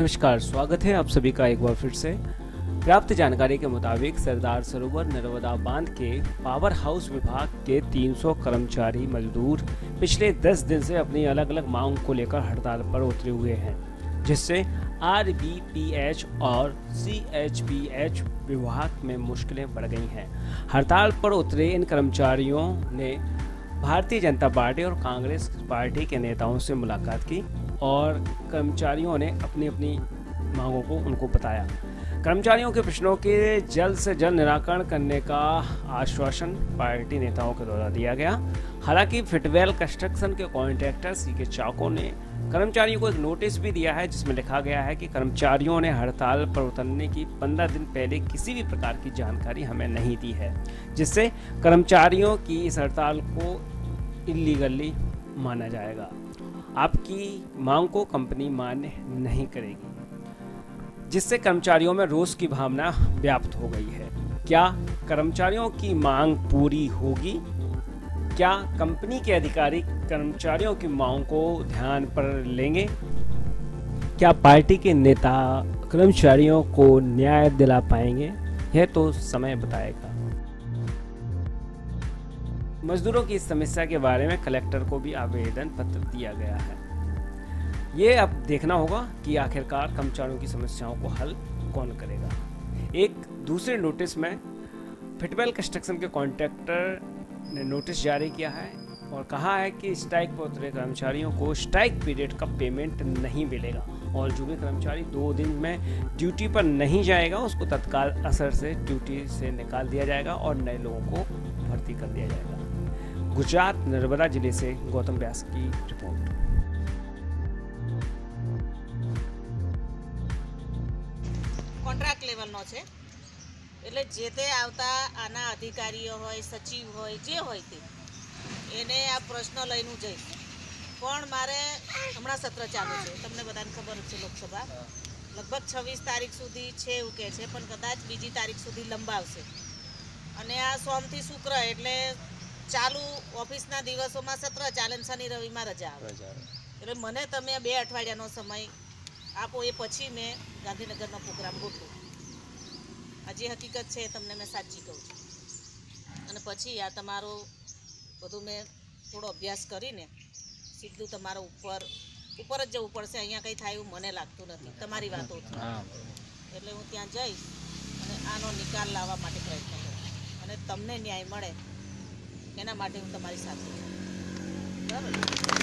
नमस्कार, स्वागत है आप सभी का एक बार फिर से। प्राप्त जानकारी के मुताबिक सरदार सरोवर नर्मदा बांध के पावर हाउस विभाग के 300 कर्मचारी मजदूर पिछले 10 दिन से अपनी अलग अलग मांग को लेकर हड़ताल पर उतरे हुए हैं, जिससे RBPH और CHPH विभाग में मुश्किलें बढ़ गई हैं। हड़ताल पर उतरे इन कर्मचारियों ने भारतीय जनता पार्टी और कांग्रेस पार्टी के नेताओं से मुलाकात की और कर्मचारियों ने अपनी अपनी मांगों को उनको बताया। कर्मचारियों के प्रश्नों के जल्द से जल्द निराकरण करने का आश्वासन पार्टी नेताओं के द्वारा दिया गया। हालांकि फिटवेल कंस्ट्रक्शन के कॉन्ट्रैक्टर CK चाकोर ने कर्मचारियों को एक नोटिस भी दिया है, जिसमें लिखा गया है कि कर्मचारियों ने हड़ताल पर उतरने की 15 दिन पहले किसी भी प्रकार की जानकारी हमें नहीं दी है, जिससे कर्मचारियों की इस हड़ताल को इलीगली माना जाएगा। आपकी मांग को कंपनी मान्य नहीं करेगी, जिससे कर्मचारियों में रोष की भावना व्याप्त हो गई है। क्या कर्मचारियों की मांग पूरी होगी? क्या कंपनी के अधिकारी कर्मचारियों की मांग को ध्यान पर लेंगे? क्या पार्टी के नेता कर्मचारियों को न्याय दिला पाएंगे? यह तो समय बताएगा। मजदूरों की इस समस्या के बारे में कलेक्टर को भी आवेदन पत्र दिया गया है। ये अब देखना होगा कि आखिरकार कर्मचारियों की समस्याओं को हल कौन करेगा। एक दूसरे नोटिस में फिटवेल कंस्ट्रक्शन के कॉन्ट्रैक्टर ने नोटिस जारी किया है और कहा है कि स्ट्राइक पर उतरे कर्मचारियों को स्ट्राइक पीरियड का पेमेंट नहीं मिलेगा और जो भी कर्मचारी 2 दिन में ड्यूटी पर नहीं जाएगा उसको तत्काल असर से ड्यूटी से निकाल दिया जाएगा और नए लोगों को भर्ती कर दिया जाएगा। गुजरात नर्मदा जिले से गौतम व्यास की रिपोर्ट। कॉन्ट्रैक्ट लेवल नो छे એટલે જે તે આવતા આના અધિકારીઓ હોય, સચિવ હોય, જે હોય તે એને આ પ્રશ્ન લઈને જઈ, પણ મારે હમણાં સત્ર ચાલુ છે, તમને બધાને ખબર છે, લોકસભા લગભગ 26 તારીખ સુધી છે એવું કહે છે, પણ કદાચ બીજી તારીખ સુધી લંબાવશે અને આ સોમથી શુક્ર એટલે ચાલુ ઓફિસના દિવસોમાં સત્ર ચાલે, શનિ રવિમાં રજા આવે, એટલે મને તમે 2 અઠવાડિયાનો સમય આપો, એ પછી મેં ગાંધીનગરનો પ્રોગ્રામ ગોઠવું। આ જે હકીકત છે તમને મેં સાચી કહું છું અને પછી આ તમારો બધું મેં થોડો અભ્યાસ કરીને સીધું તમારો ઉપર જ જવું પડશે। અહીંયા કંઈ થાય એવું મને લાગતું નથી તમારી વાતો, એટલે હું ત્યાં જઈશ અને આનો નિકાલ લાવવા માટે પ્રયત્ન કરું અને તમને ન્યાય મળે એના માટે હું તમારી સાથે છું, બરાબર।